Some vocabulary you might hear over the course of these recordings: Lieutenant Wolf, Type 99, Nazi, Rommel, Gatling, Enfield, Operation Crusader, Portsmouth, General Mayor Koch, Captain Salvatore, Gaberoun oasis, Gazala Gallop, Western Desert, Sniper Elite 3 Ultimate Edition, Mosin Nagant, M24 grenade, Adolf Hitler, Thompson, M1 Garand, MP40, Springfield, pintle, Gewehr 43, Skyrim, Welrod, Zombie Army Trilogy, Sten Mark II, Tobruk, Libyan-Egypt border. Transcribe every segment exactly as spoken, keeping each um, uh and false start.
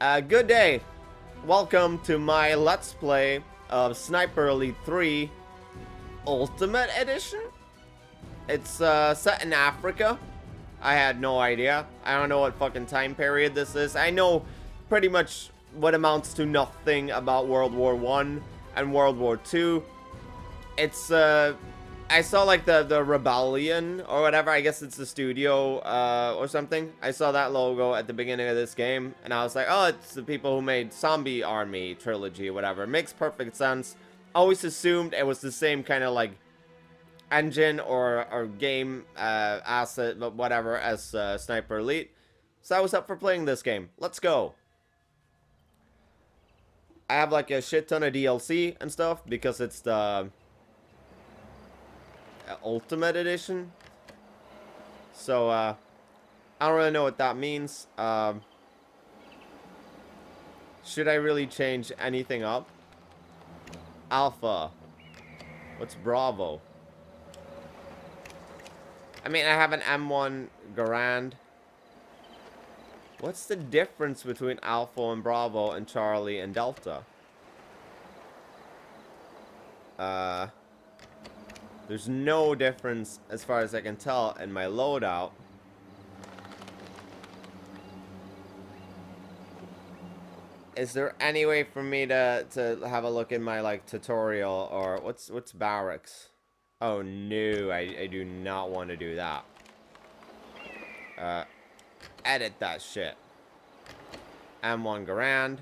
Uh, good day! Welcome to my Let's Play of Sniper Elite three Ultimate Edition? It's uh, set in Africa. I had no idea. I don't know what fucking time period this is. I know pretty much what amounts to nothing about World War One and World War Two. It's, uh... I saw like the, the Rebellion or whatever, I guess it's the studio uh, or something. I saw that logo at the beginning of this game and I was like, oh, it's the people who made Zombie Army Trilogy or whatever. Makes perfect sense. Always assumed it was the same kind of like engine or, or game uh, asset, but whatever, as uh, Sniper Elite. So I was up for playing this game. Let's go. I have like a shit ton of D L C and stuff because it's the Ultimate Edition, so uh I don't really know what that means. Um should I really change anything up? Alpha, what's Bravo? I mean, I have an M one Garand. What's the difference between Alpha and Bravo and Charlie and Delta? uh There's no difference, as far as I can tell, in my loadout. Is there any way for me to, to have a look in my, like, tutorial, or what's what's barracks? Oh, no, I, I do not want to do that. Uh, edit that shit. M one Garand.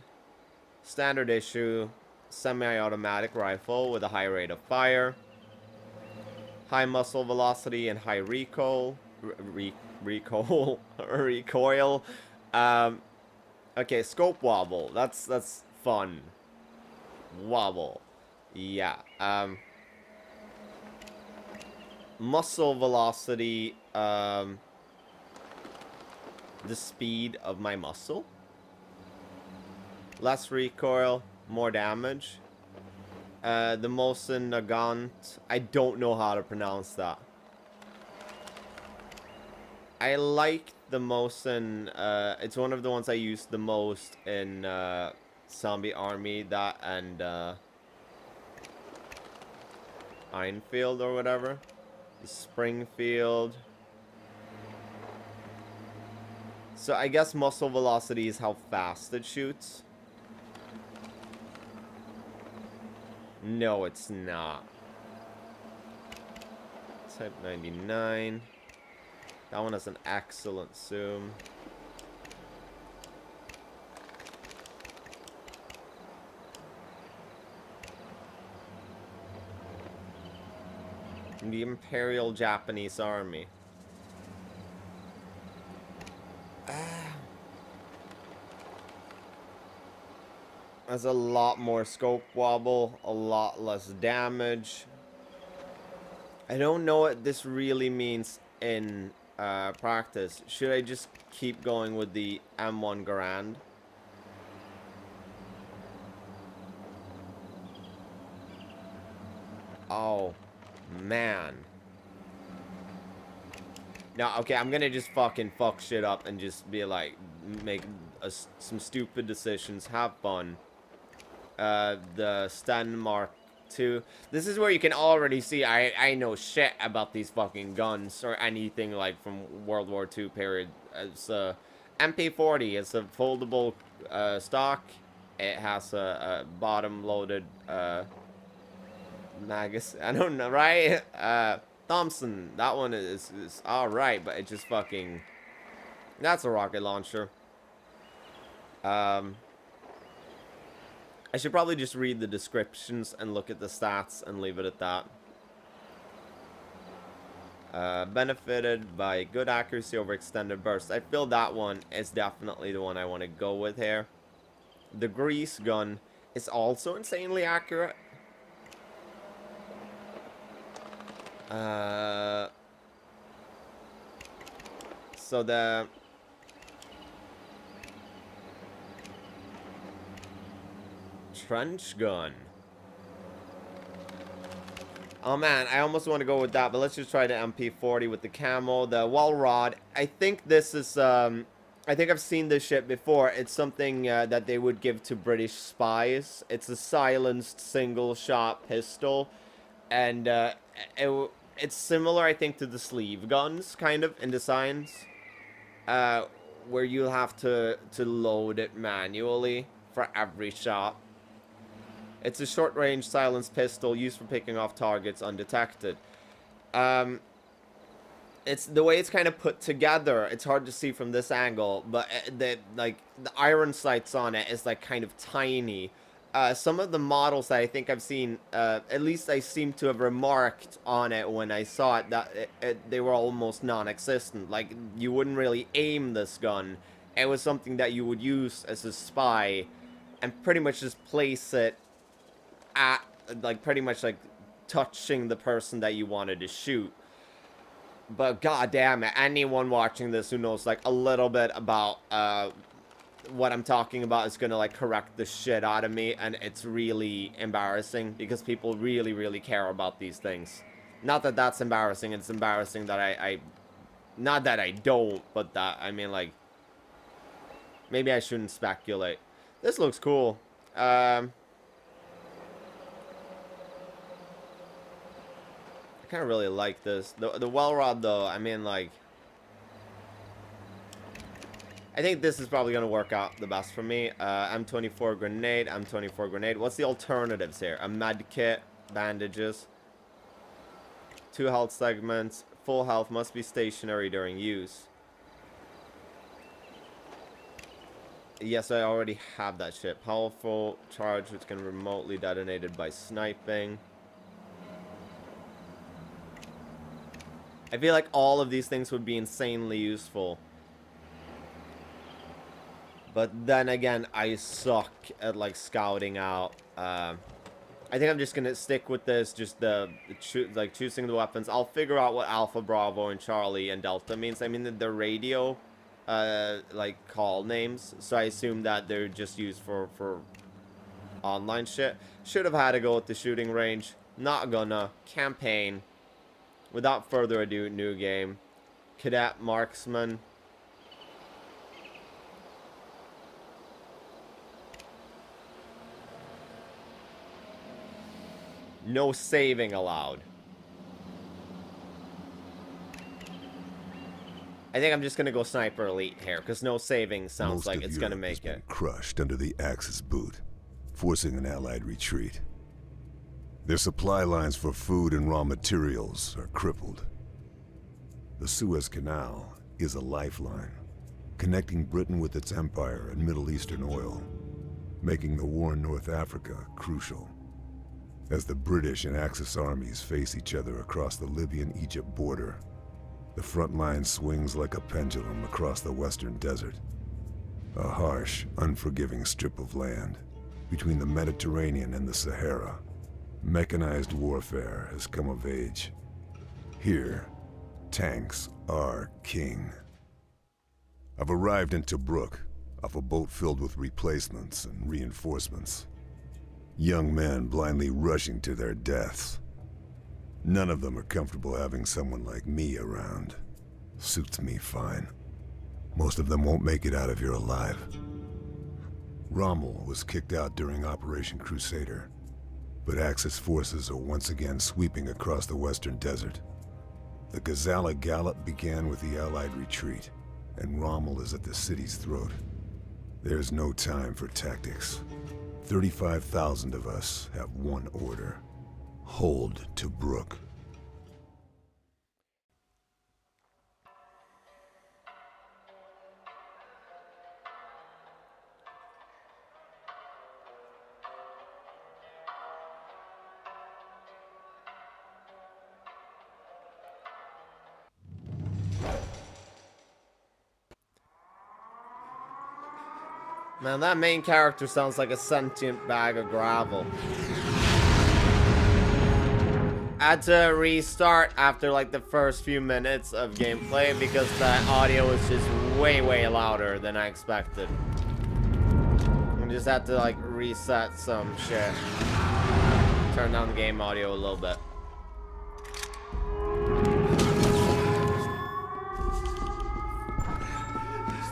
Standard issue. Semi-automatic rifle with a high rate of fire. High muzzle velocity and high recoil, re recoil, recoil. Um, okay, scope wobble. That's that's fun. Wobble, yeah. Um, muzzle velocity. Um, the speed of my muzzle. Less recoil, more damage. Uh, the Mosin Nagant. I don't know how to pronounce that. I like the Mosin. Uh, it's one of the ones I use the most in uh, Zombie Army. That and uh, Enfield or whatever. The Springfield. So I guess muzzle velocity is how fast it shoots. No, it's not. Type ninety-nine. That one has an excellent zoom. The Imperial Japanese Army. Has a lot more scope wobble, a lot less damage. I don't know what this really means in uh, practice. Should I just keep going with the M one Garand? Oh, man. No, okay, I'm gonna just fucking fuck shit up and just be like, make a, some stupid decisions, have fun. Uh, the Sten Mark two. This is where you can already see I, I know shit about these fucking guns or anything like from World War Two period. It's a M P forty. It's a foldable uh, stock. It has a, a bottom-loaded uh, magazine. I don't know, right? Uh, Thompson. That one is, is alright, but it just fucking... That's a rocket launcher. Um... I should probably just read the descriptions and look at the stats and leave it at that. Uh, benefited by good accuracy over extended bursts. I feel that one is definitely the one I want to go with here. The grease gun is also insanely accurate. Uh, so the... trench gun. Oh man, I almost want to go with that, but let's just try the M P forty with the camo, the Welrod. I think this is um I think I've seen this shit before. It's something uh, that they would give to British spies. It's a silenced single-shot pistol, and uh, it, it's similar, I think, to the sleeve guns, kind of, in designs, uh, where you'll have to, to load it manually for every shot. It's a short-range silenced pistol used for picking off targets undetected. Um... It's the way it's kind of put together. It's hard to see from this angle, but the like the iron sights on it is like kind of tiny. Uh, some of the models that I think I've seen, uh, at least I seem to have remarked on it when I saw it, that it, it, they were almost non-existent. Like you wouldn't really aim this gun. It was something that you would use as a spy, and pretty much just place it at like pretty much like touching the person that you wanted to shoot. But god damn it, anyone watching this who knows like a little bit about uh what I'm talking about is gonna like correct the shit out of me, and it's really embarrassing because people really really care about these things. Not that that's embarrassing, it's embarrassing that I, I not that I don't, but that I mean like maybe I shouldn't speculate. This looks cool. um I kind of really like this. The, the Welrod, though, I mean, like... I think this is probably going to work out the best for me. Uh, M twenty-four grenade, M twenty-four grenade. What's the alternatives here? A med kit, bandages, two health segments, full health, must be stationary during use. Yes, I already have that shit. Powerful charge, which can remotely detonated by sniping. I feel like all of these things would be insanely useful. But then again, I suck at, like, scouting out. Uh, I think I'm just gonna stick with this, just the, cho like, choosing the weapons. I'll figure out what Alpha, Bravo, and Charlie, and Delta means. I mean, the, the radio, uh, like, call names. So I assume that they're just used for, for online shit. Should have had a go at the shooting range. Not gonna. Campaign. Without further ado, new game. Cadet Marksman. No saving allowed. I think I'm just gonna go Sniper Elite here, because no saving sounds like it's gonna make it. Most of Europe has been crushed under the Axis boot, forcing an Allied retreat. Their supply lines for food and raw materials are crippled. The Suez Canal is a lifeline, connecting Britain with its empire and Middle Eastern oil, making the war in North Africa crucial. As the British and Axis armies face each other across the Libyan-Egypt border, the front line swings like a pendulum across the Western Desert, a harsh, unforgiving strip of land between the Mediterranean and the Sahara. Mechanized warfare has come of age. Here, tanks are king. I've arrived in Tobruk, off a boat filled with replacements and reinforcements. Young men blindly rushing to their deaths. None of them are comfortable having someone like me around. Suits me fine. Most of them won't make it out of here alive. Rommel was kicked out during Operation Crusader. But Axis forces are once again sweeping across the Western Desert. The Gazala Gallop began with the Allied retreat, and Rommel is at the city's throat. There's no time for tactics. thirty-five thousand of us have one order. Hold Tobruk. Man, that main character sounds like a sentient bag of gravel. I had to restart after like the first few minutes of gameplay because the audio was just way, way louder than I expected. I just had to like reset some shit. Turn down the game audio a little bit.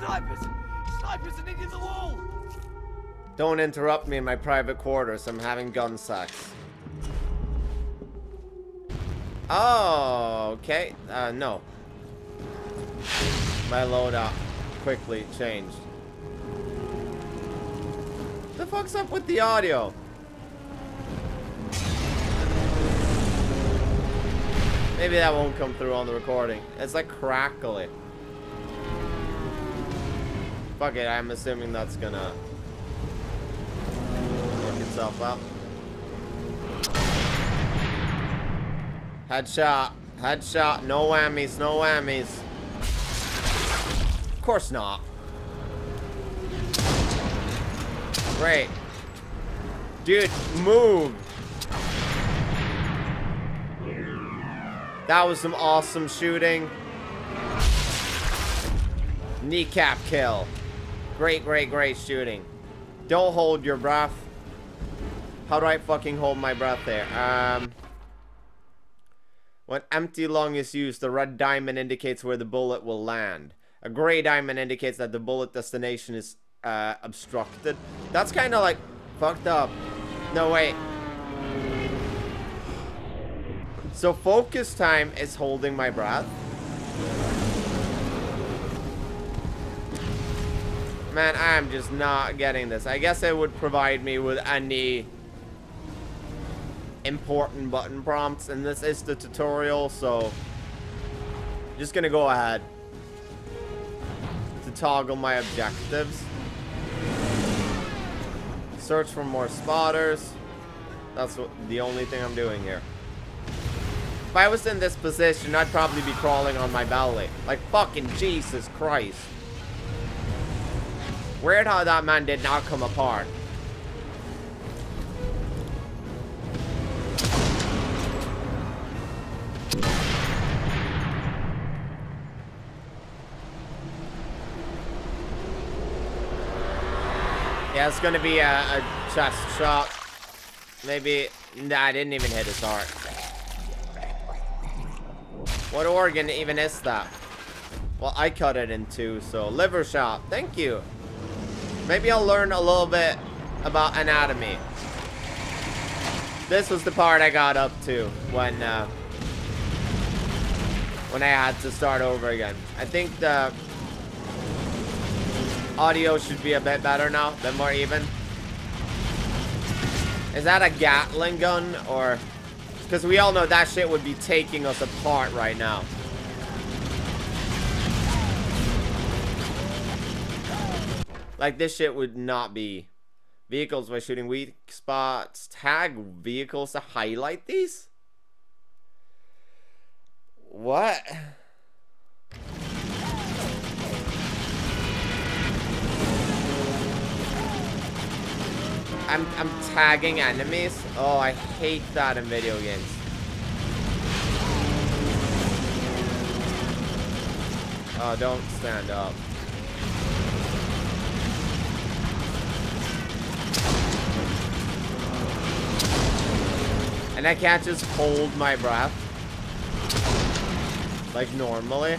Snipers! Snipers are near the wall! Don't interrupt me in my private quarters. I'm having gun sex. Oh, okay. Uh, no. My loadout quickly changed. What the fuck's up with the audio? Maybe that won't come through on the recording. It's like crackly. Fuck it, I'm assuming that's gonna work itself up. Headshot. Headshot. No whammies. No whammies. Of course not. Great. Dude, move. That was some awesome shooting. Kneecap kill. Great, great, great shooting. Don't hold your breath. How do I fucking hold my breath there? Um... When empty lung is used, the red diamond indicates where the bullet will land. A gray diamond indicates that the bullet destination is uh, obstructed. That's kind of like fucked up. No, wait. So focus time is holding my breath. Man, I am just not getting this. I guess it would provide me with any important button prompts, and this is the tutorial, so just gonna go ahead to toggle my objectives. Search for more spotters. That's what, the only thing I'm doing here. If I was in this position, I'd probably be crawling on my belly. Like fucking Jesus Christ. Weird how that man did not come apart. Yeah, it's gonna be a, a chest shot. Maybe. Nah, I didn't even hit his heart. What organ even is that? Well, I cut it in two, so liver shot. Thank you. Maybe I'll learn a little bit about anatomy. This was the part I got up to when uh, when I had to start over again. I think the audio should be a bit better now, a bit more even. Is that a Gatling gun or? Because we all know that shit would be taking us apart right now. Like this shit would not be. Vehicles by shooting weak spots. Tag vehicles to highlight these? What? I'm, I'm tagging enemies. Oh, I hate that in video games. Oh, don't stand up. And I can't just hold my breath like normally.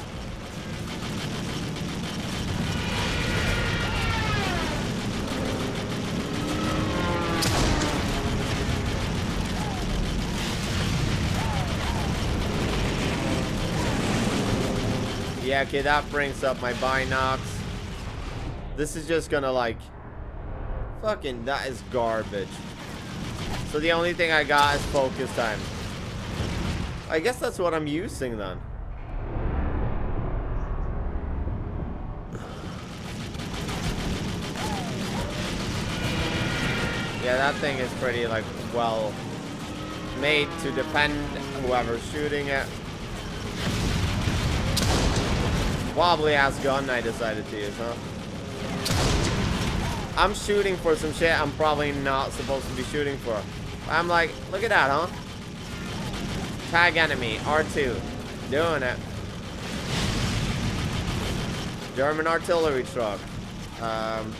Yeah, okay, that brings up my binocs. This is just gonna like fucking, that is garbage. So the only thing I got is focus time. I guess that's what I'm using then. Yeah, that thing is pretty like well made to defend whoever's shooting it. Wobbly-ass gun I decided to use, huh? I'm shooting for some shit I'm probably not supposed to be shooting for. I'm like, look at that, huh? Tag enemy, R two. Doing it. German artillery truck. Um,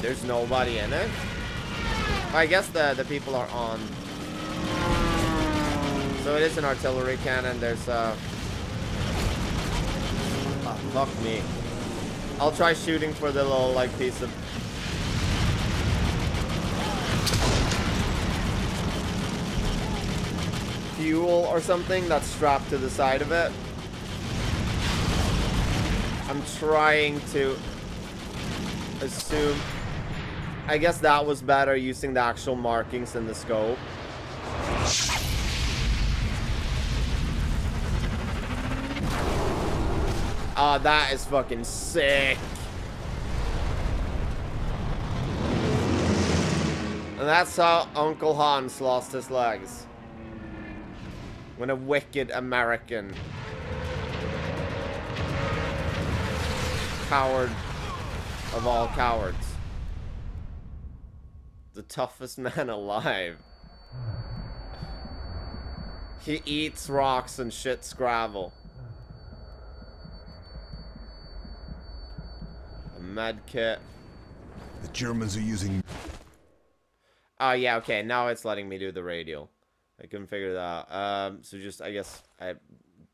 there's nobody in it. I guess the, the people are on. So it is an artillery cannon. There's a... Uh, fuck me. I'll try shooting for the little like piece of. Fuel or something that's strapped to the side of it. I'm trying to assume. I guess that was better using the actual markings in the scope. Ah, oh, that is fucking sick. And that's how Uncle Hans lost his legs. When a wicked American coward of all cowards, the toughest man alive, he eats rocks and shits gravel. A med kit. The Germans are using. Oh yeah, okay, now it's letting me do the radial. I couldn't figure that out. Um, so just, I guess, I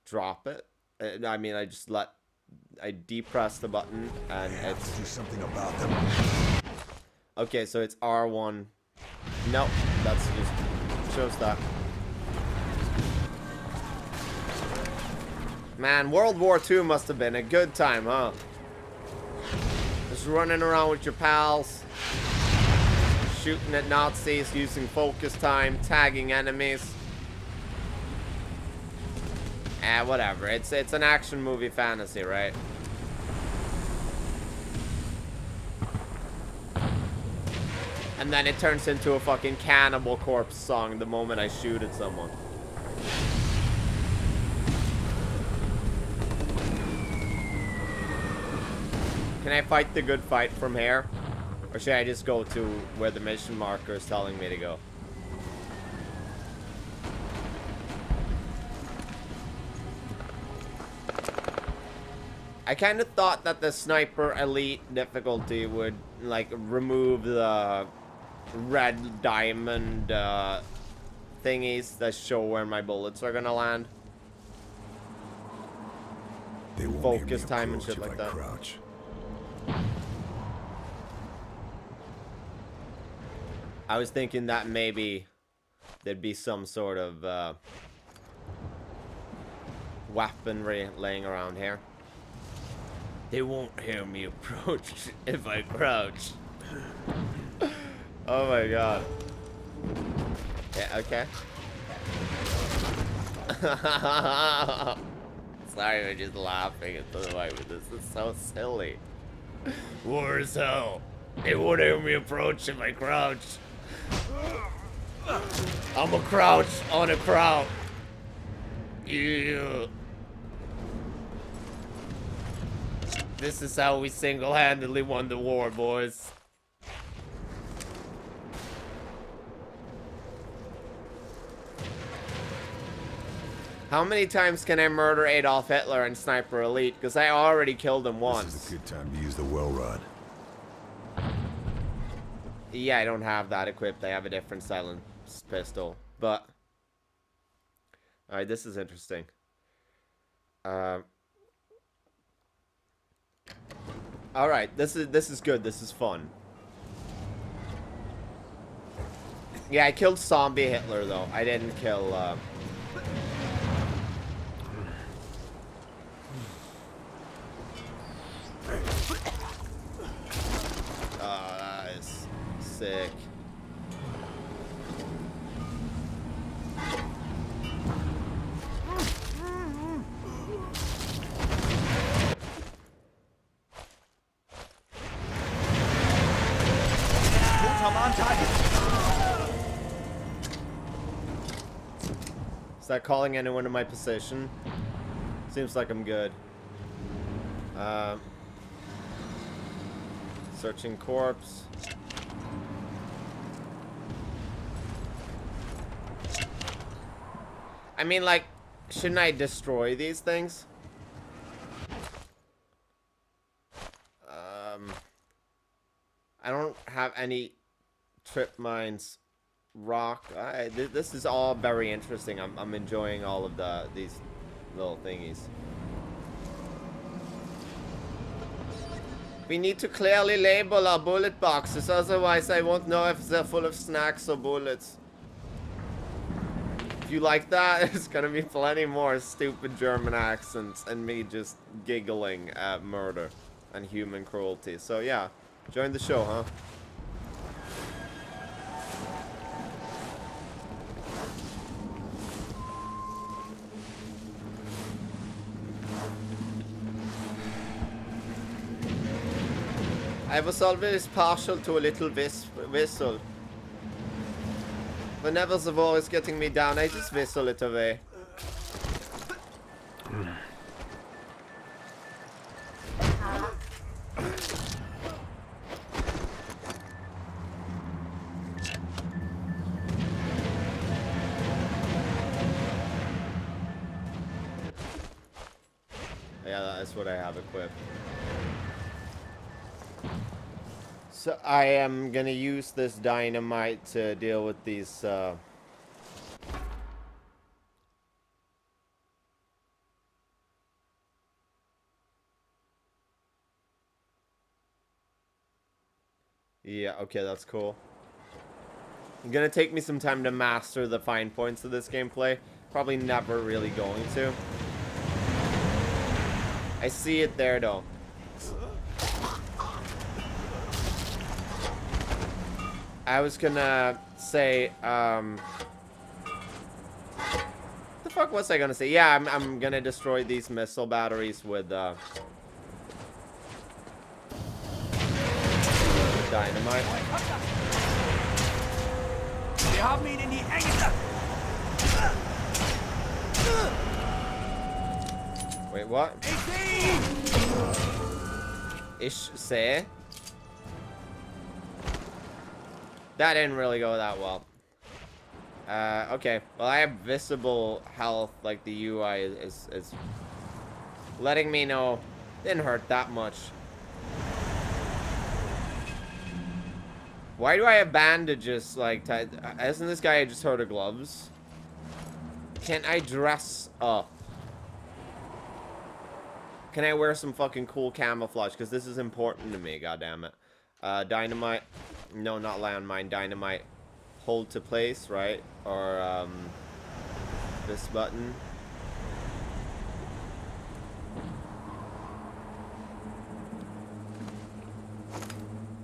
drop it. I mean, I just let, I depress the button and it's... do something about them. Okay, so it's R one. Nope, that's just, shows that. Man, World War Two must have been a good time, huh? Just running around with your pals. Shooting at Nazis, using focus time, tagging enemies. Eh, whatever. It's it's an action movie fantasy, right? And then it turns into a fucking Cannibal Corpse song the moment I shoot at someone. Can I fight the good fight from here? Or should I just go to where the mission marker is telling me to go? I kind of thought that the Sniper Elite difficulty would, like, remove the red diamond uh, thingies that show where my bullets are gonna land. They won't Focus time and shit like I that. Crouch. I was thinking that maybe there'd be some sort of uh, weaponry laying around here. They won't hear me approach if I crouch. Oh my god. Yeah, okay. Sorry, we're just laughing at the way, but this is so silly. War is hell. They won't hear me approach if I crouch. I'm a crouch on a crowd. Yeah. This is how we single-handedly won the war, boys. How many times can I murder Adolf Hitler in Sniper Elite? Because I already killed him once. This is a good time to use the Welrod. Yeah, I don't have that equipped. I have a different silent pistol, but... Alright, this is interesting. Uh... Alright, this is this is good. This is fun. Yeah, I killed Zombie Hitler, though. I didn't kill... Uh... Sick. Is that calling anyone to my position? Seems like I'm good. Uh, searching corpse. I mean, like, shouldn't I destroy these things? Um, I don't have any trip mines, rock. I, th this is all very interesting. I'm, I'm enjoying all of the these little thingies. We need to clearly label our bullet boxes, otherwise I won't know if they're full of snacks or bullets. If you like that, it's gonna be plenty more stupid German accents and me just giggling at murder and human cruelty. So yeah, join the show, huh? I was always partial to a little vis whistle. Whenever the war is getting me down, I just whistle it away. Yeah, that is what I have equipped. So I am gonna use this dynamite to deal with these uh, yeah, okay, that's cool. I'm gonna take me some time to master the fine points of this gameplay. Probably never really going to. I see it there though. I was gonna say, um, what the fuck was I gonna say? Yeah, I'm, I'm gonna destroy these missile batteries with, uh, with dynamite. Wait, what? Ich sehe. That didn't really go that well. Uh, okay, well I have visible health, like the U I is, is, is letting me know. Didn't hurt that much. Why do I have bandages like tied? Isn't this guy just heard of gloves? Can I dress up? Can I wear some fucking cool camouflage? Because this is important to me, goddammit. Uh, dynamite. No, not landmine. Dynamite. Hold to place, right? Or um, this button.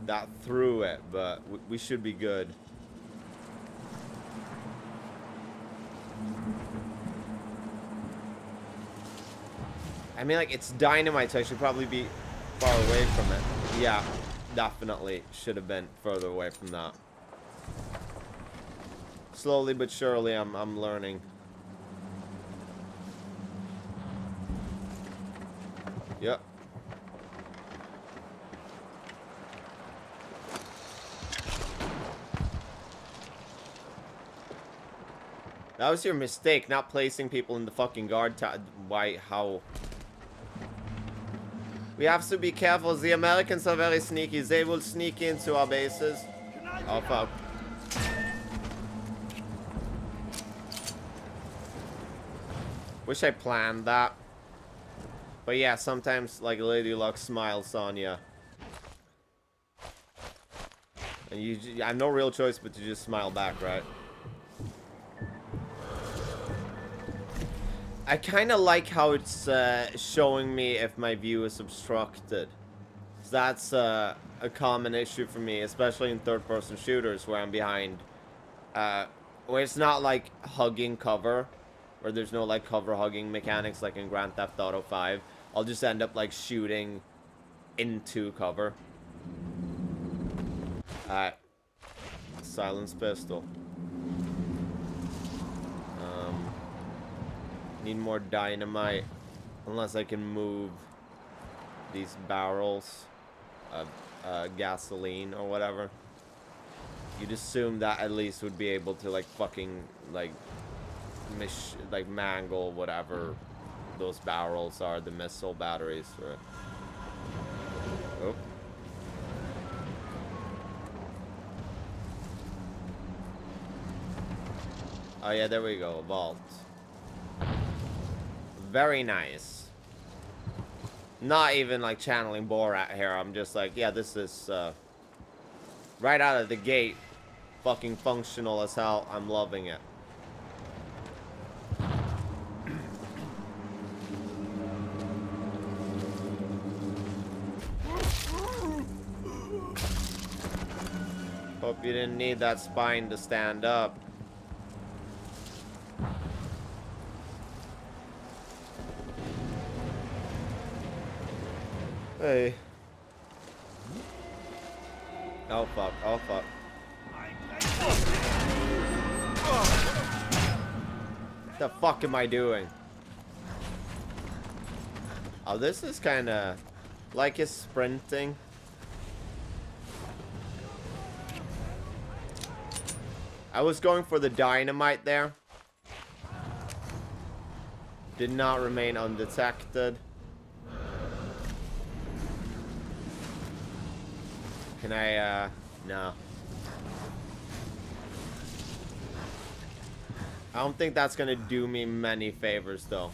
That threw it, but w we should be good. I mean, like, it's dynamite, so I should probably be far away from it. Yeah. Definitely should have been further away from that. Slowly but surely, I'm, I'm learning. Yep. That was your mistake, not placing people in the fucking guard tower. Why, how? We have to be careful. The Americans are very sneaky. They will sneak into our bases. Oh, fuck. Wish I planned that. But yeah, sometimes, like, Lady Luck smiles on you. And you, I have no real choice but to just smile back, right? I kind of like how it's uh, showing me if my view is obstructed. That's uh, a common issue for me, especially in third-person shooters where I'm behind. Uh, where it's not like hugging cover, where there's no like cover hugging mechanics like in Grand Theft Auto five. I'll just end up like shooting into cover. Uh, silence pistol. Need more dynamite, unless I can move these barrels of uh, gasoline or whatever. You'd assume that at least would be able to like fucking like mish like mangle whatever those barrels are, the missile batteries. Right? Oh. Oh yeah, there we go, vault. Very nice. not even like channeling Borat here. I'm just like, yeah, this is uh, right out of the gate, fucking functional as hell. I'm loving it. Hope you didn't need that spine to stand up. Hey. Oh fuck, oh fuck. What the fuck am I doing? Oh, this is kinda like his sprinting. I was going for the dynamite there. Did not remain undetected. Can I, uh, no. I don't think that's gonna do me many favors though.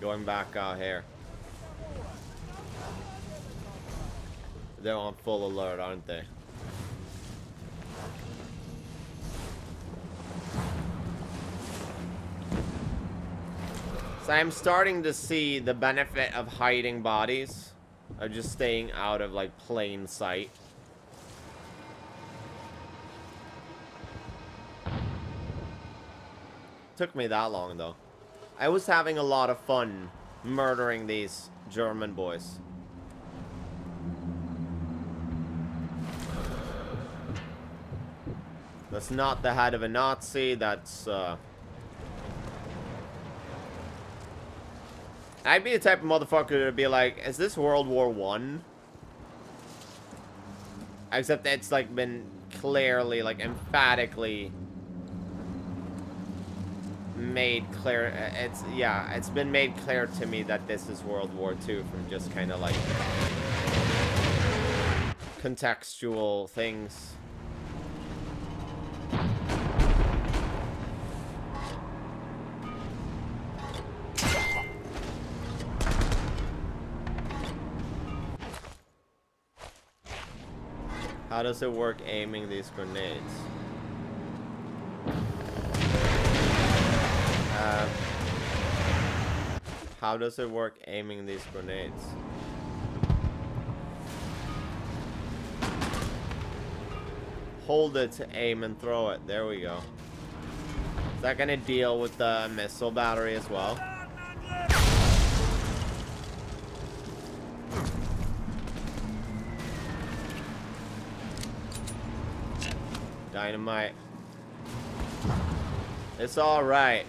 Going back out here. They're on full alert, aren't they? So I'm starting to see the benefit of hiding bodies, or just staying out of like plain sight. Took me that long though. I was having a lot of fun murdering these German boys. That's not the head of a Nazi, that's uh I'd be the type of motherfucker to be like, is this World War One? Except that it's like been clearly, like emphatically made clear. It's, yeah, it's been made clear to me that this is World War Two from just kind of like contextual things. How does it work aiming these grenades? Uh, how does it work aiming these grenades? Hold it to aim and throw it. There we go. Is that gonna deal with the missile battery as well? Dynamite. It's all right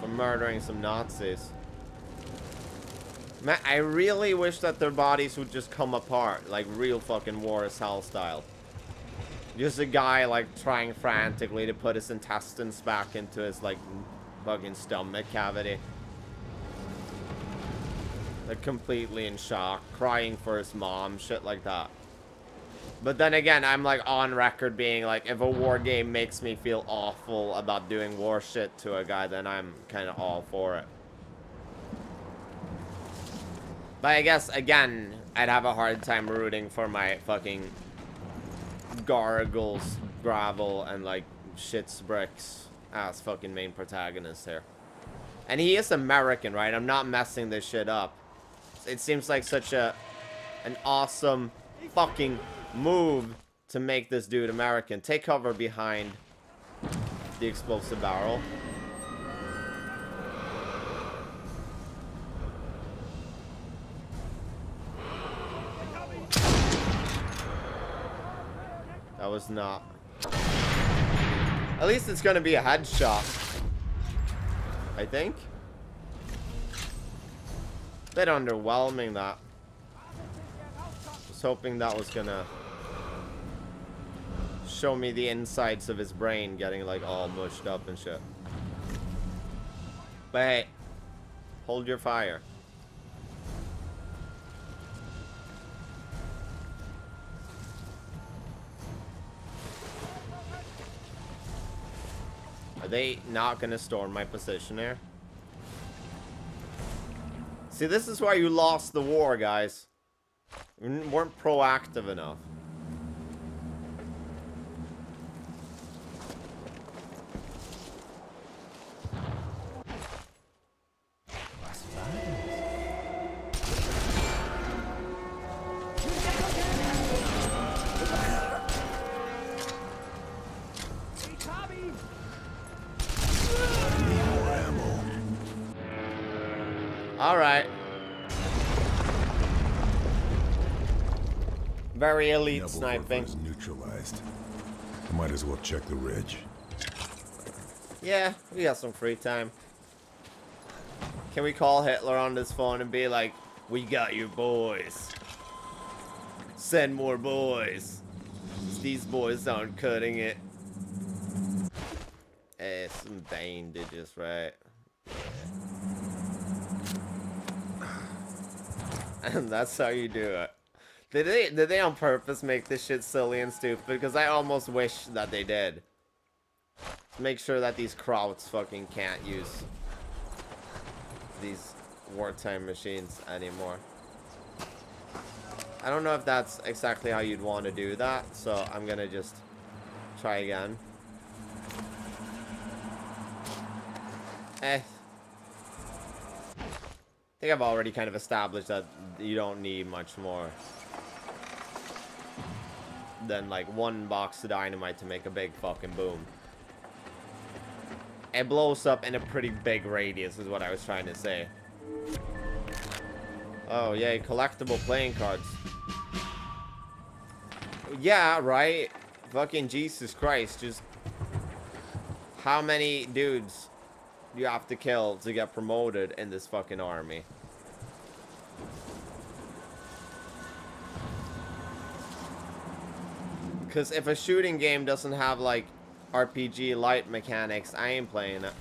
for murdering some Nazis. Man, I really wish that their bodies would just come apart, like real fucking war as hell style. Just a guy like trying frantically to put his intestines back into his like fucking stomach cavity. Like completely in shock, crying for his mom, shit like that. But then again, I'm like on record being like, if a war game makes me feel awful about doing war shit to a guy, then I'm kind of all for it. But I guess, again, I'd have a hard time rooting for my fucking gargles, gravel, and like shits bricks ass fucking main protagonist here. And he is American, right? I'm not messing this shit up. It seems like such a, an awesome fucking move to make this dude American. Take cover behind the explosive barrel. That was not. At least it's gonna be a headshot, I think. Bit underwhelming that. Just hoping that was gonna show me the insides of his brain getting like all mushed up and shit. But hey, hold your fire. Are they not gonna storm my position here? See, this is why you lost the war, guys. You weren't proactive enough. Very elite sniping. Neutralized. Might as well check the ridge. Yeah, we got some free time. Can we call Hitler on this phone and be like, "We got your boys. Send more boys. These boys aren't cutting it." Eh, some bandages, right? And that's how you do it. Did they, did they on purpose make this shit silly and stupid? Because I almost wish that they did. Make sure that these Krauts fucking can't use these wartime machines anymore. I don't know if that's exactly how you'd want to do that, so I'm gonna just try again. Eh. I think I've already kind of established that you don't need much more than like one box of dynamite to make a big fucking boom. It blows up in a pretty big radius is what I was trying to say. Oh yay, collectible playing cards. Yeah, right? Fucking Jesus Christ, just how many dudes you have to kill to get promoted in this fucking army? Because if a shooting game doesn't have, like, R P G light mechanics, I ain't playing it.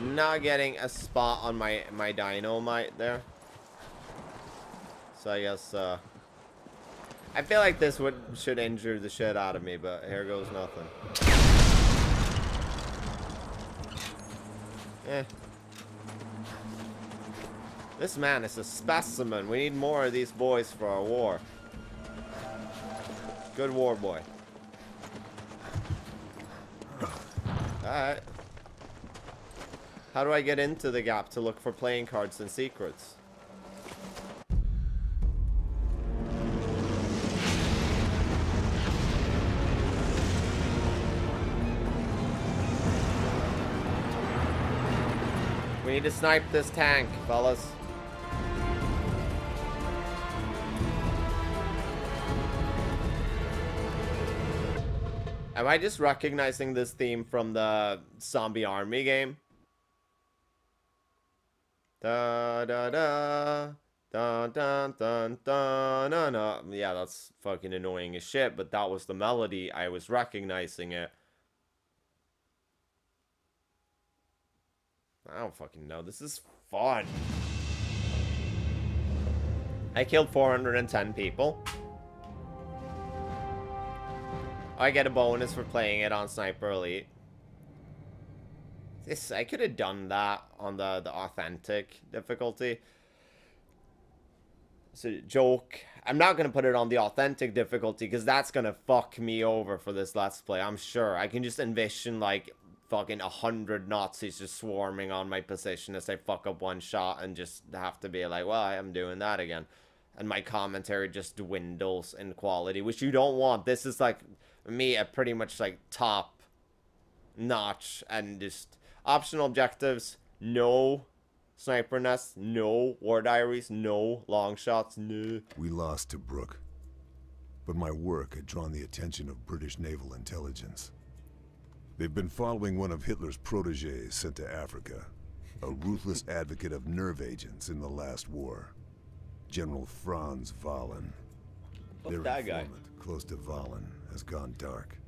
Not getting a spot on my, my dynamite there. So I guess, uh... I feel like this would should injure the shit out of me, but here goes nothing. Eh. This man is a specimen. We need more of these boys for our war. Good war, boy. Alright. How do I get into the gap to look for playing cards and secrets? We need to snipe this tank, fellas. Am I just recognizing this theme from the Zombie Army game? Da da da da da da da na na. Yeah, that's fucking annoying as shit, but that was the melody. I was recognizing it. I don't fucking know. This is fun. I killed four hundred ten people. I get a bonus for playing it on Sniper Elite. This, I could have done that on the, the authentic difficulty. It's a joke. I'm not going to put it on the authentic difficulty because that's going to fuck me over for this Let's Play. I'm sure. I can just envision like fucking a hundred Nazis just swarming on my position as I fuck up one shot and just have to be like, well, I am doing that again. And my commentary just dwindles in quality, which you don't want. This is like me at pretty much like top notch, and just optional objectives, no sniper nests, no war diaries, no long shots, no. We lost to Tobruk, but my work had drawn the attention of British naval intelligence. They've been following one of Hitler's proteges sent to Africa, a ruthless advocate of nerve agents in the last war, General Franz Vallen. Their informant, close to Vallen, has gone dark,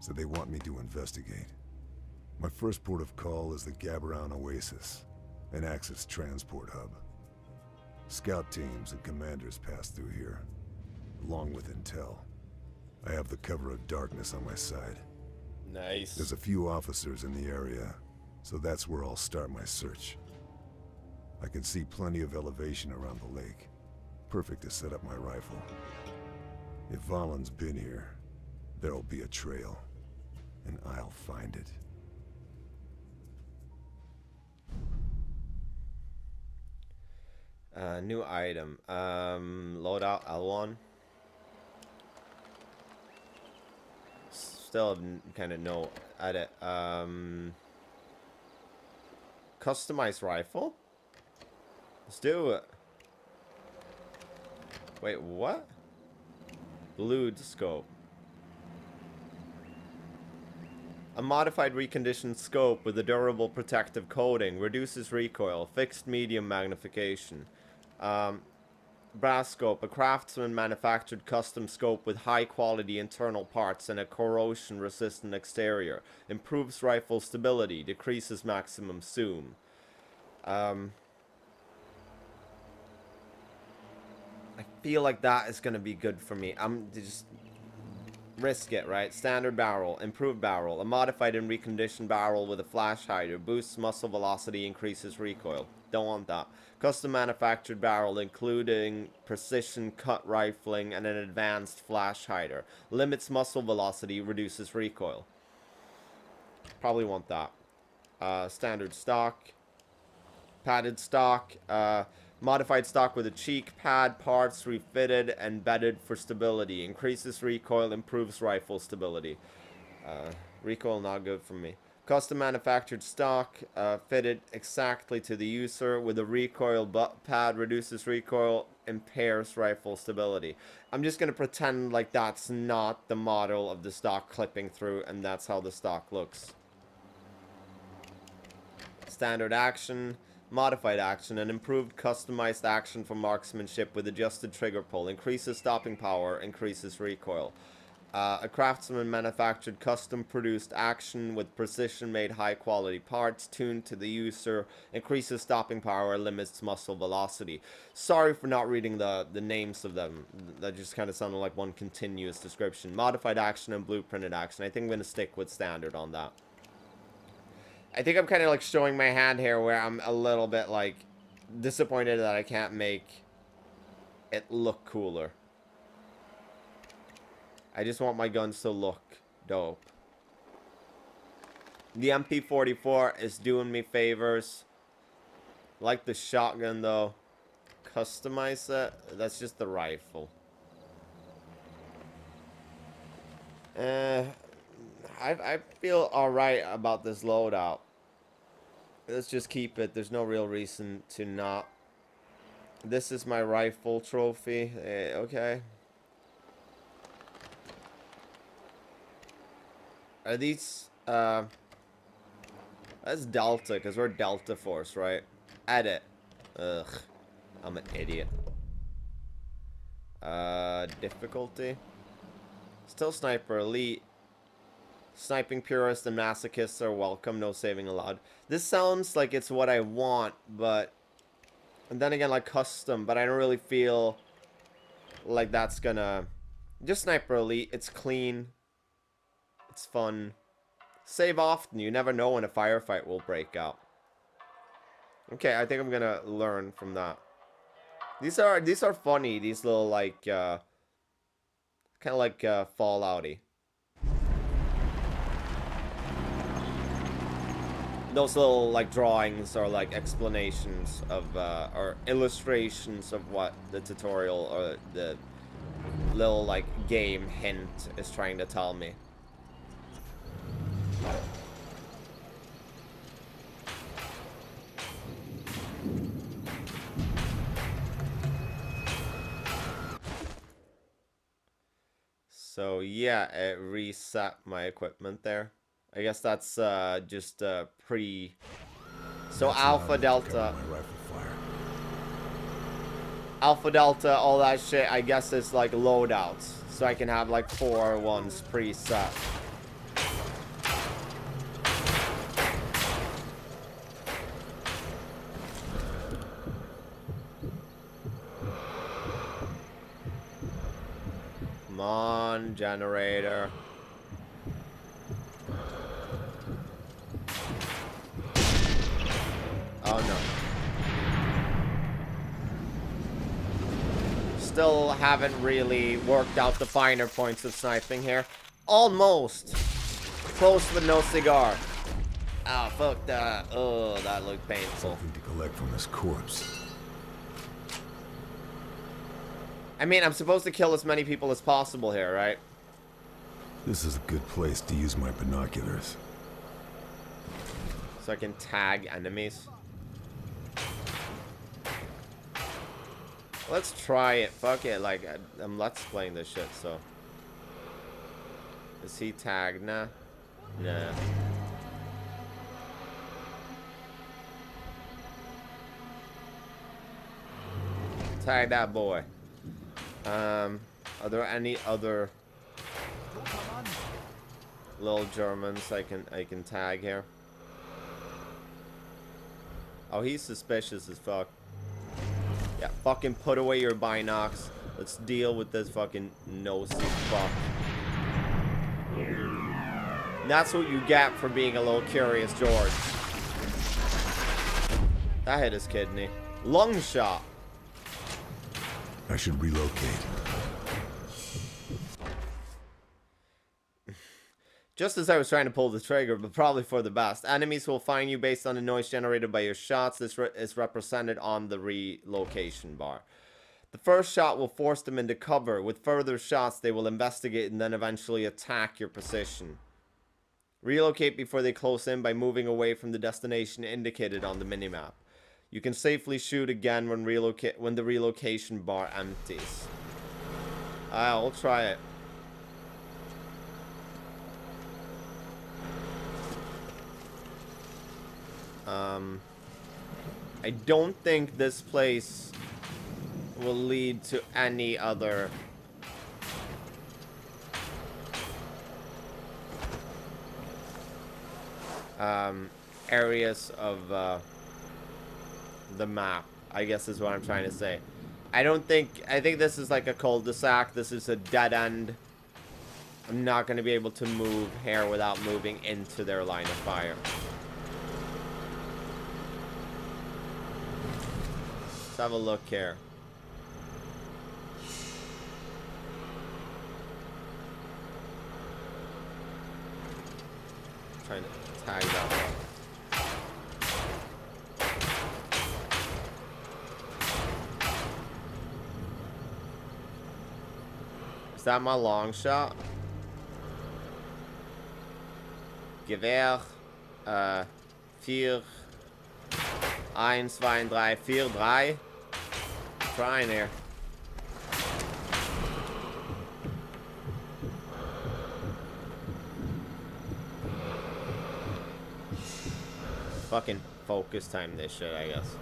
so they want me to investigate. My first port of call is the Gaberoun oasis, an Axis transport hub. Scout teams and commanders pass through here, along with intel. I have the cover of darkness on my side. Nice. There's a few officers in the area, so that's where I'll start my search. I can see plenty of elevation around the lake. Perfect to set up my rifle. If Vallen's been here, there'll be a trail, and I'll find it. Uh, new item. Um, loadout L one. Still kind of no edit. Um, customized rifle. Let's do it. Wait, what? Blued scope. A modified reconditioned scope with a durable protective coating. Reduces recoil. Fixed medium magnification. Um, brass scope. A craftsman manufactured custom scope with high quality internal parts and a corrosion resistant exterior. Improves rifle stability. Decreases maximum zoom. Um... I feel like that is going to be good for me. I'm just... Risk it, right? Standard barrel. Improved barrel. A modified and reconditioned barrel with a flash hider. Boosts muzzle velocity. Increases recoil. Don't want that. Custom manufactured barrel including precision cut rifling and an advanced flash hider. Limits muzzle velocity. Reduces recoil. Probably want that. Uh, standard stock. Padded stock. Uh... Modified stock with a cheek pad, parts refitted and bedded for stability. Increases recoil, improves rifle stability. Uh, recoil not good for me. Custom manufactured stock, uh, fitted exactly to the user with a recoil butt pad, reduces recoil, impairs rifle stability. I'm just going to pretend like that's not the model of the stock clipping through and that's how the stock looks. Standard action. Modified action, an improved customized action for marksmanship with adjusted trigger pull, increases stopping power, increases recoil. Uh, a craftsman manufactured custom produced action with precision made high quality parts, tuned to the user, increases stopping power, limits muzzle velocity. Sorry for not reading the, the names of them, that just kind of sounded like one continuous description. Modified action and blueprinted action, I think I'm going to stick with standard on that. I think I'm kind of like showing my hand here where I'm a little bit like disappointed that I can't make it look cooler. I just want my guns to look dope. The M P forty-four is doing me favors. Like the shotgun though. Customize it. That's just the rifle. Uh... I, I feel alright about this loadout. Let's just keep it. There's no real reason to not. This is my rifle trophy. Eh, okay. Are these... Uh, that's Delta, because we're Delta Force, right? Edit. Ugh. I'm an idiot. Uh, difficulty. Still Sniper Elite. Sniping purists and masochists are welcome, no saving allowed. This sounds like it's what I want, but... And then again, like, custom, but I don't really feel like that's gonna... Just Sniper Elite, it's clean. It's fun. Save often, you never know when a firefight will break out. Okay, I think I'm gonna learn from that. These are, these are funny, these little, like, uh... Kinda like, uh, Fallout-y. Those little, like, drawings or, like, explanations of, uh, or illustrations of what the tutorial or the little, like, game hint is trying to tell me. So, yeah, it reset my equipment there. I guess that's uh, just uh, pre. So that's Alpha Delta. Alpha Delta, all that shit, I guess it's like loadouts. So I can have like four ones preset. Come on, generator. Oh no. Still haven't really worked out the finer points of sniping here. Almost. Close but no cigar. Oh, fuck that. Oh, that looked painful. Something to collect from this corpse. I mean, I'm supposed to kill as many people as possible here, right? This is a good place to use my binoculars. So I can tag enemies. Let's try it. Fuck it. Like, I'm let's playing this shit, so. Is he tagged? Nah. Nah. Tag that boy. Um, are there any other little Germans I can I can tag here? Oh, he's suspicious as fuck. Yeah, fucking put away your binocs. Let's deal with this fucking nosy fuck. And that's what you get for being a little curious, George. That hit his kidney. Lung shot. I should relocate. Just as I was trying to pull the trigger, but probably for the best. Enemies will find you based on the noise generated by your shots. This re is represented on the relocation bar. The first shot will force them into cover. With further shots, they will investigate and then eventually attack your position. Relocate before they close in by moving away from the destination indicated on the minimap. You can safely shoot again when relocate when the relocation bar empties. I'll try it. Um, I don't think this place will lead to any other. Um, areas of. Uh, the map, I guess is what I'm trying to say. I don't think, I think this is like a cul-de-sac. This is a dead end. I'm not going to be able to move here without moving into their line of fire. Let's have a look here. I'm trying to tag that one. Is that my long shot? Gewehr uh, four one two three four three. Trying here. Fucking focus time this shit, I guess.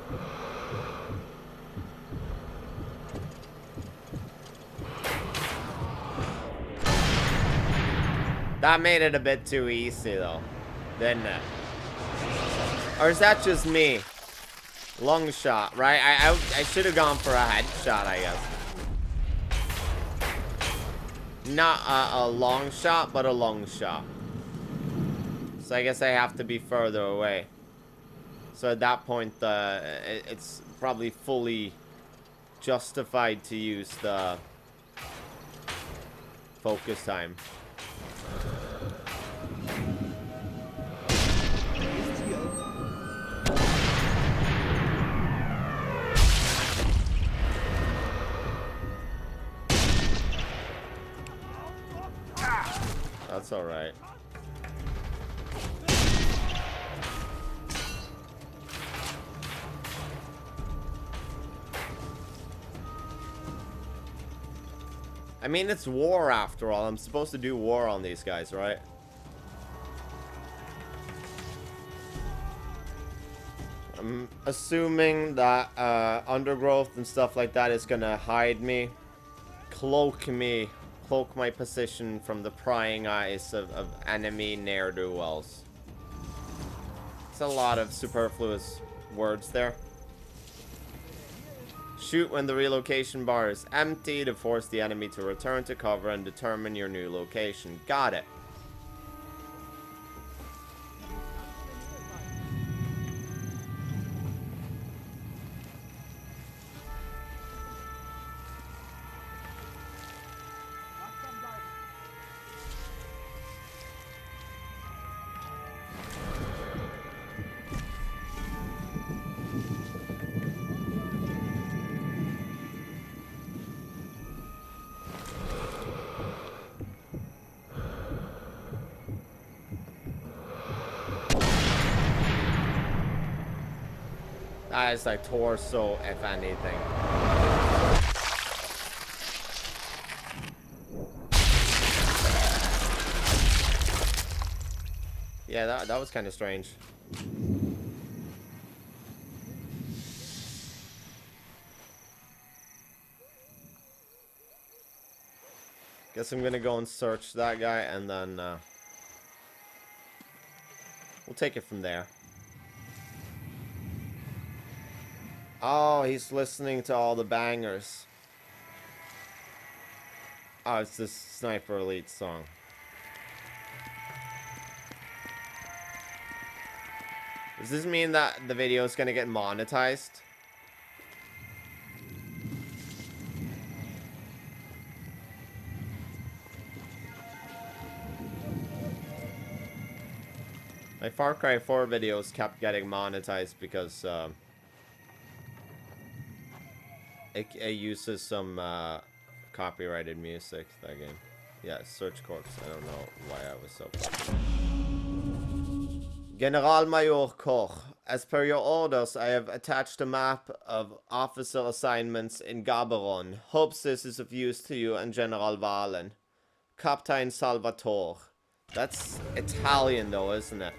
That made it a bit too easy, though, didn't it? Or is that just me? Long shot, right? I, I, I should have gone for a headshot, I guess. Not a, a long shot, but a long shot. So I guess I have to be further away. So at that point, uh, it, it's probably fully justified to use the focus time. That's all right. I mean, it's war after all. I'm supposed to do war on these guys, right? I'm assuming that uh, undergrowth and stuff like that is gonna hide me, cloak me. Cloak my position from the prying eyes of, of enemy ne'er-do-wells. It's a lot of superfluous words there. Shoot when the relocation bar is empty to force the enemy to return to cover and determine your new location. Got it. That is like torso, if anything. Yeah, that, that was kind of strange. Guess I'm gonna go and search that guy, and then uh, we'll take it from there. Oh, he's listening to all the bangers. Oh, it's this Sniper Elite song. Does this mean that the video is gonna get monetized? My Far Cry four videos kept getting monetized because uh, it, it uses some uh, copyrighted music, that game. Yeah, Search Corps. I don't know why I was so... General Mayor Koch, as per your orders, I have attached a map of officer assignments in Gaberoun. Hopes this is of use to you and General Vallen. Captain Salvatore. That's Italian though, isn't it?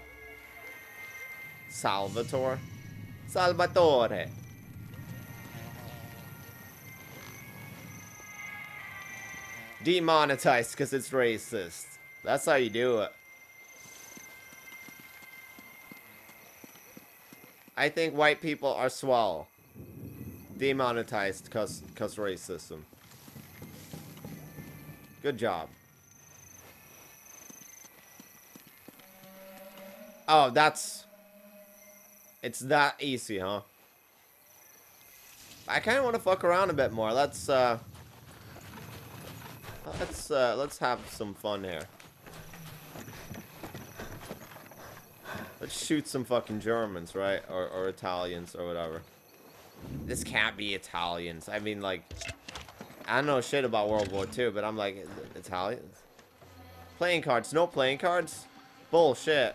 Salvatore? Salvatore! Demonetized because it's racist. That's how you do it. I think white people are swell. Demonetized because because racism. Good job. Oh, that's... It's that easy, huh? I kind of want to fuck around a bit more. Let's, uh... Let's, uh, let's have some fun here. Let's shoot some fucking Germans, right? Or, or Italians, or whatever. This can't be Italians. I mean, like... I don't know shit about World War Two, but I'm like... Italians? Playing cards. No playing cards? Bullshit.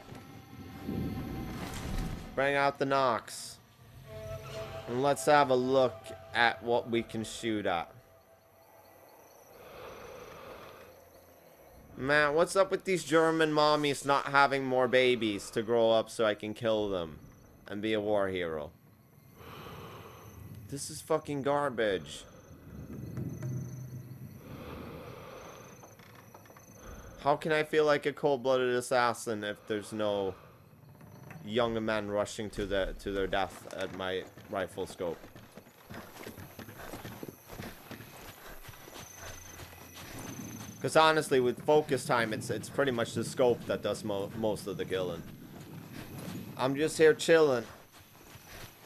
Bring out the Nox. And let's have a look at what we can shoot at. Man, what's up with these German mommies not having more babies to grow up so I can kill them and be a war hero? This is fucking garbage. How can I feel like a cold-blooded assassin if there's no... young men rushing to their to their death at my rifle scope. Because honestly, with focus time, it's it's pretty much the scope that does mo most of the killing. I'm just here chilling.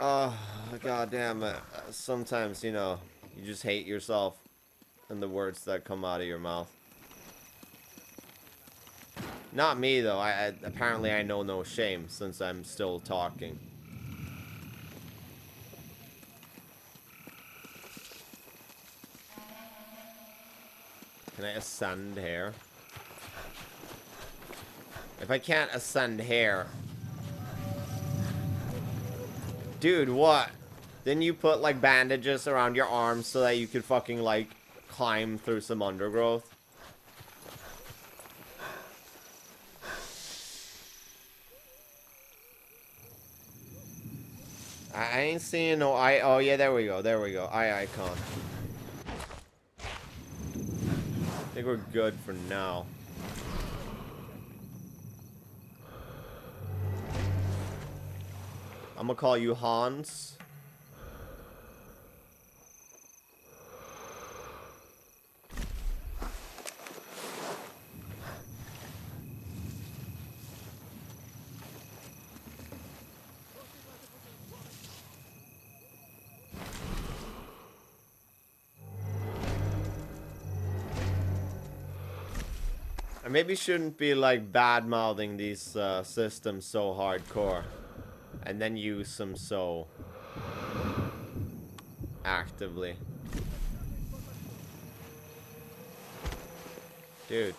Oh, God damn it! Sometimes, you know, you just hate yourself and the words that come out of your mouth. Not me, though. I, I apparently I know no shame, since I'm still talking. Can I ascend here? If I can't ascend here... Dude, what? Didn't you put, like, bandages around your arms so that you could fucking, like, climb through some undergrowth? I ain't seeing no I. Oh, yeah, there we go. There we go. Eye icon. I think we're good for now. I'm gonna call you Hans. Maybe shouldn't be like bad-mouthing these uh, systems so hardcore and then use them so actively. Dude.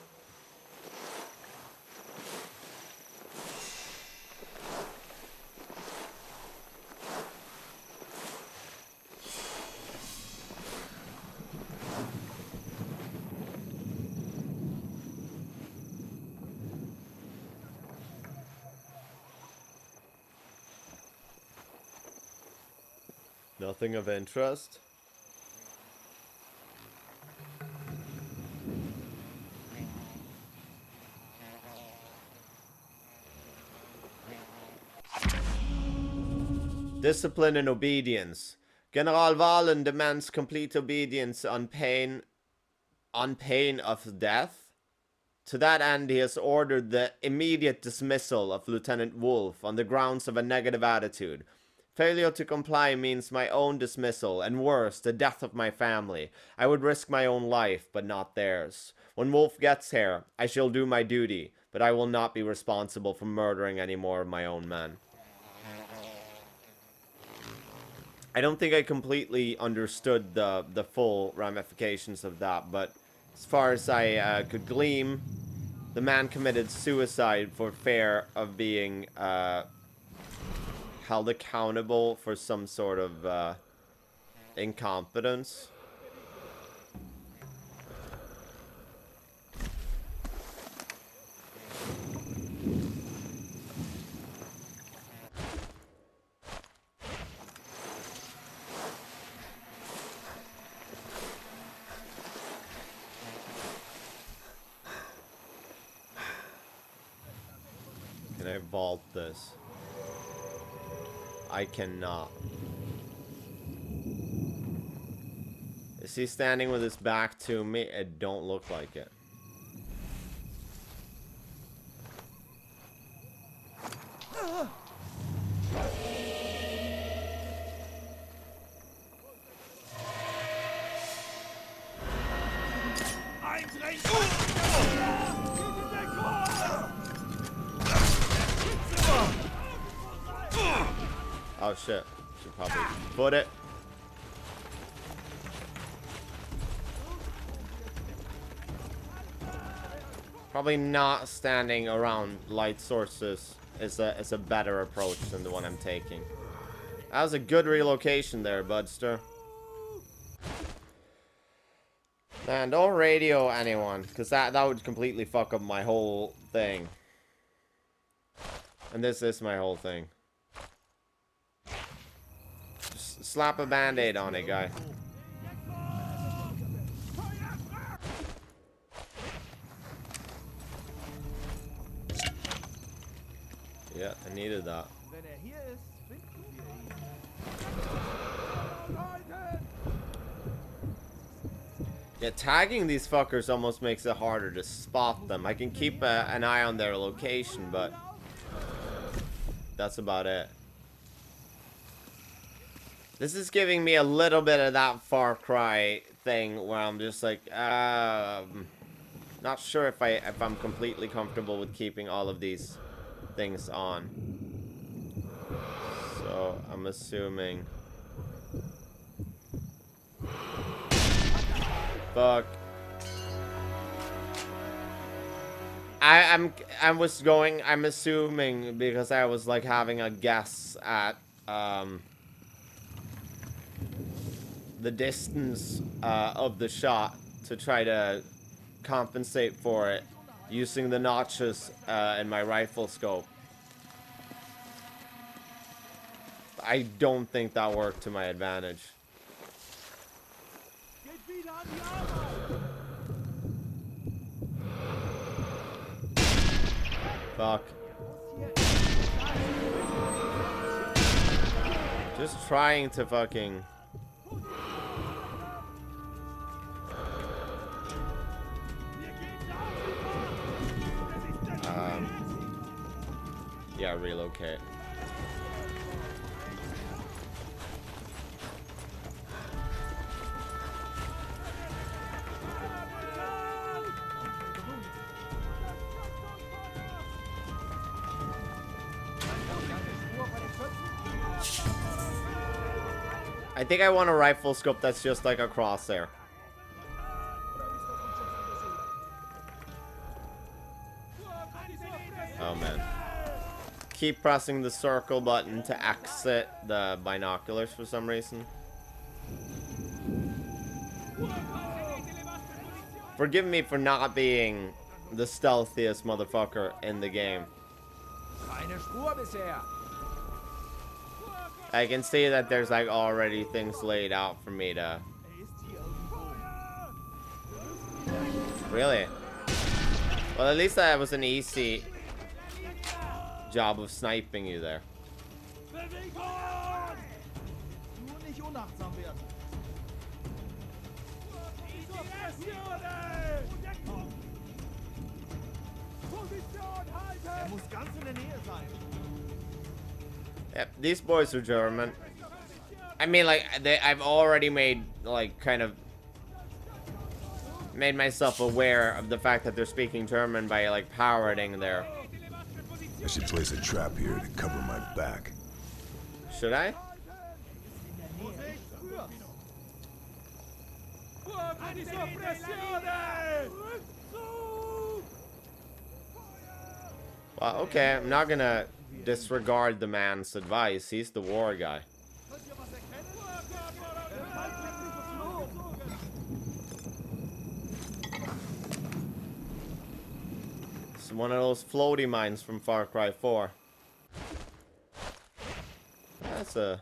Nothing of interest. Discipline and obedience. General Vallen demands complete obedience on pain, on pain of death. To that end, he has ordered the immediate dismissal of Lieutenant Wolf on the grounds of a negative attitude. Failure to comply means my own dismissal, and worse, the death of my family. I would risk my own life, but not theirs. When Wolf gets here, I shall do my duty, but I will not be responsible for murdering any more of my own men. I don't think I completely understood the, the full ramifications of that, but as far as I uh, could glean, the man committed suicide for fear of being uh, held accountable for some sort of uh, incompetence. Vault this. I cannot. Is he standing with his back to me? It don't look like it. Oh shit, should probably put it. Probably not standing around light sources is a, is a better approach than the one I'm taking. That was a good relocation there, Budster. And don't radio anyone, because that, that would completely fuck up my whole thing. And this is my whole thing. Slap a band-aid on it, guy. Yeah, I needed that. Yeah, tagging these fuckers almost makes it harder to spot them. I can keep a, an eye on their location, but that's about it. This is giving me a little bit of that Far Cry thing where I'm just like, um, not sure if I if I'm completely comfortable with keeping all of these things on. So I'm assuming. Fuck. I I'm I was going. I'm assuming because I was like having a guess at um. the distance uh, of the shot to try to compensate for it using the notches uh, in my rifle scope. I don't think that worked to my advantage. Fuck. Just trying to fucking... Yeah, relocate. I think I want a rifle scope that's just like a crosshair. Oh man. Keep pressing the circle button to exit the binoculars for some reason. Forgive me for not being the stealthiest motherfucker in the game. I can see that there's like already things laid out for me to really. Well, at least that was an easy job of sniping you there. Yep, these boys are German. I mean, like, they, I've already made, like, kind of made myself aware of the fact that they're speaking German by, like, pirating their... I should place a trap here to cover my back. Should I? Well, okay, I'm not gonna disregard the man's advice. He's the war guy. It's one of those floaty mines from Far Cry four. That's a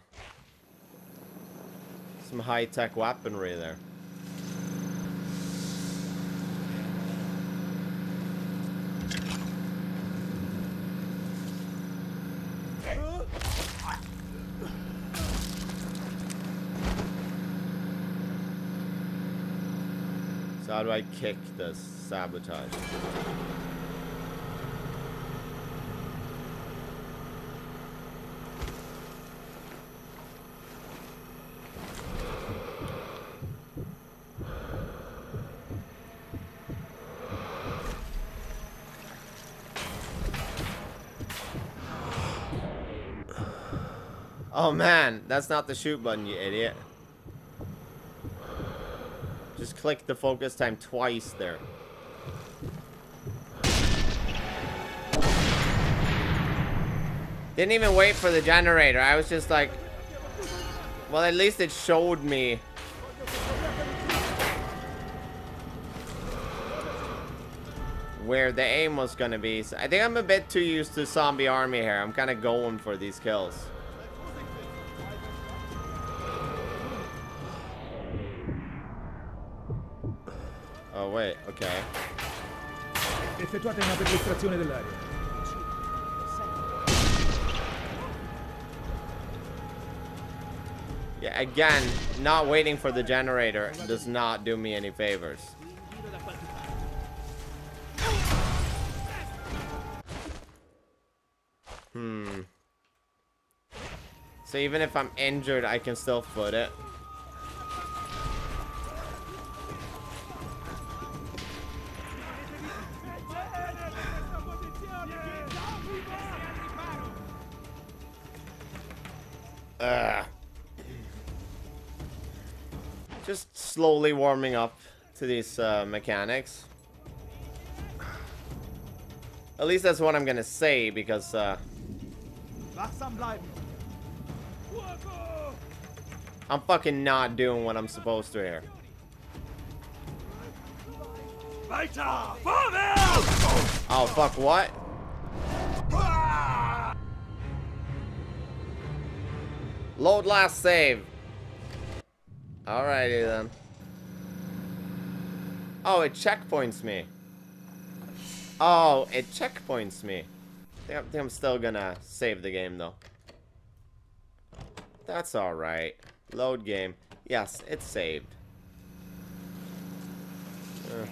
some high-tech weaponry there. How do I kick this sabotage? Oh man, that's not the shoot button, you idiot. Just click the focus time twice there. Didn't even wait for the generator. I was just like, well, at least it showed me. Where the aim was gonna be. So I think I'm a bit too used to Zombie Army here. I'm kind of going for these kills. Oh wait, okay. Effettuate una penetrazione dell'aria. Yeah, again, not waiting for the generator does not do me any favors. Hmm. So even if I'm injured, I can still foot it. Ugh. Just slowly warming up to these uh, mechanics. At least that's what I'm gonna say, because uh, I'm fucking not doing what I'm supposed to here. Oh fuck, what? Load last save. Alrighty then. Oh, it checkpoints me. Oh, it checkpoints me. I think, I think I'm still gonna save the game though. That's alright. Load game. Yes, it's saved. Uh.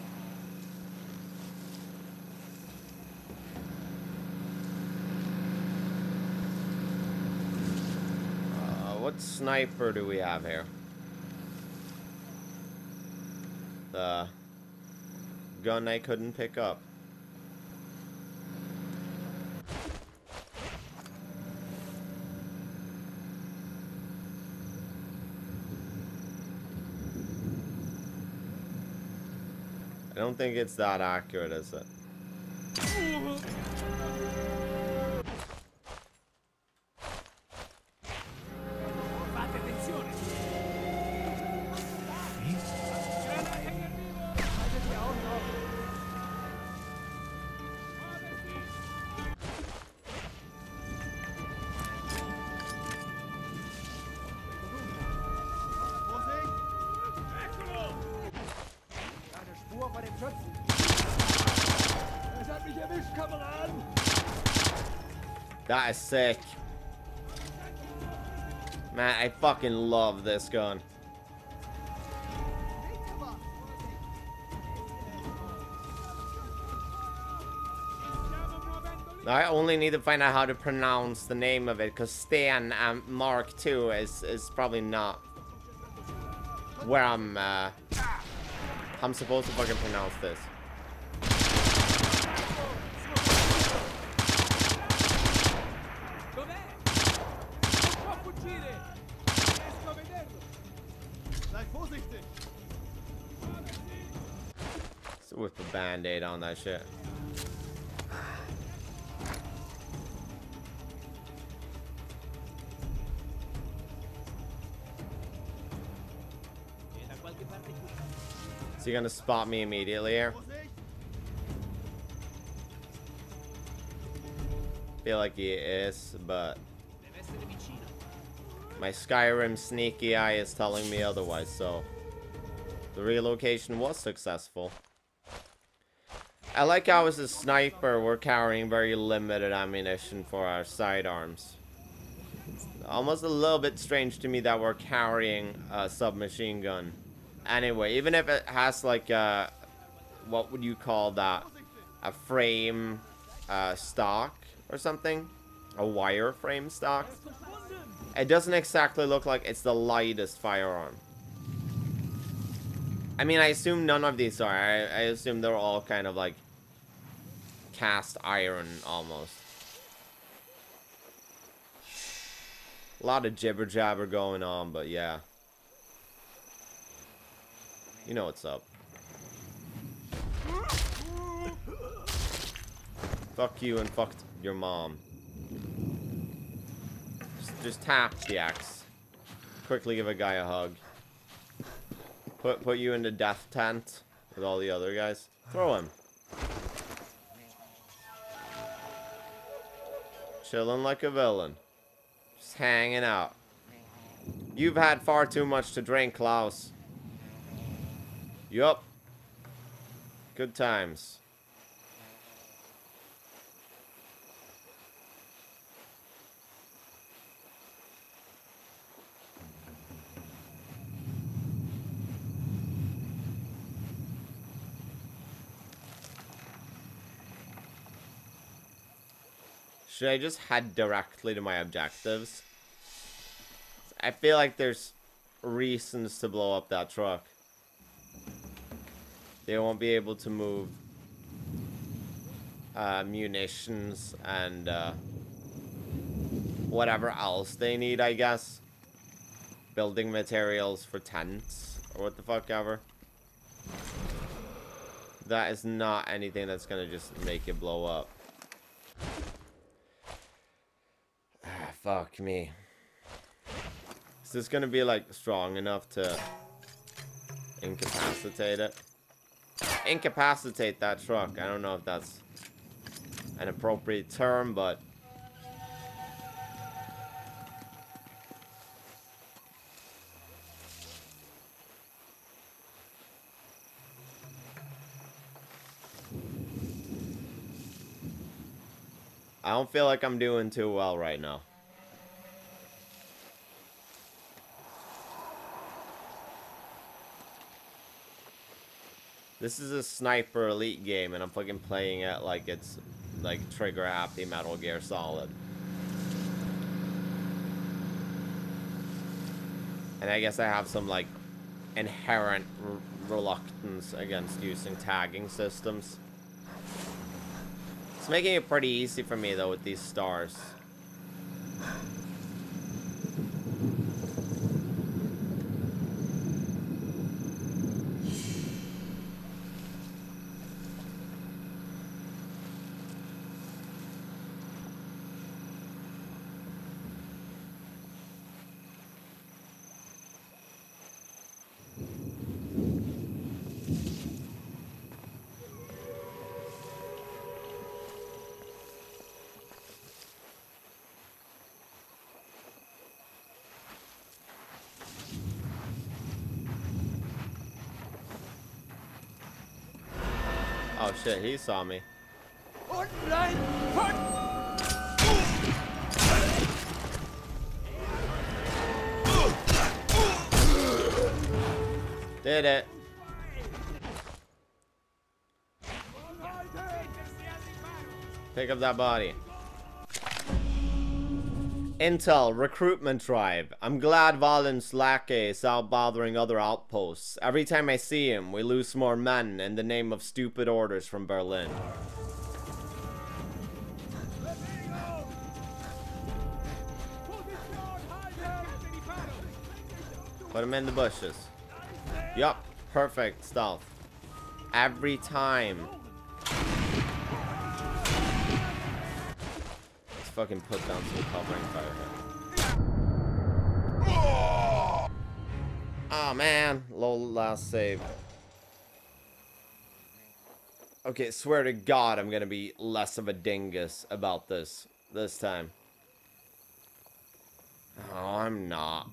What sniper do we have here? The gun I couldn't pick up. I don't think it's that accurate, is it? That is sick. Man, I fucking love this gun. I only need to find out how to pronounce the name of it, because Sten um, Mark two is, is probably not where I'm, uh, I'm supposed to fucking pronounce this. So with the band-aid on that shit. So you're gonna spot me immediately here? Feel like he is, but my Skyrim sneaky eye is telling me otherwise, so the relocation was successful. I like how as a sniper we're carrying very limited ammunition for our sidearms. Almost a little bit strange to me that we're carrying a submachine gun. Anyway, even if it has like a, what would you call that, a frame uh, stock or something, a wire frame stock, it doesn't exactly look like it's the lightest firearm. I mean, I assume none of these are. I, I assume they're all kind of like cast iron almost. A lot of jibber jabber going on, but yeah. You know what's up. Fuck you and fuck your mom. Just, just tap the axe. Quickly give a guy a hug. Put put you in the death tent with all the other guys. Throw him. Chilling like a villain. Just hanging out. You've had far too much to drink, Klaus. Yup. Good times. Should I just head directly to my objectives? I feel like there's reasons to blow up that truck. They won't be able to move uh, munitions and uh, whatever else they need, I guess. Building materials for tents or what the fuck ever. That is not anything that's gonna just make it blow up. Ah, fuck me. Is this gonna be like strong enough to incapacitate it? Incapacitate that truck. I don't know if that's an appropriate term, but I don't feel like I'm doing too well right now. This is a Sniper Elite game, and I'm fucking playing it like it's, like, trigger-happy Metal Gear Solid. And I guess I have some, like, inherent re reluctance against using tagging systems. It's making it pretty easy for me, though, with these stars. Oh shit, he saw me. Did it. Pick up that body. Intel, recruitment drive. I'm glad Vallen's lackey is out bothering other outposts. Every time I see him, we lose more men in the name of stupid orders from Berlin. Put him in the bushes. Yup, perfect stealth. Every time. Let's fucking put down some covering fire here. Oh man, low last save. Okay, swear to God I'm gonna be less of a dingus about this, this time. Oh, I'm not.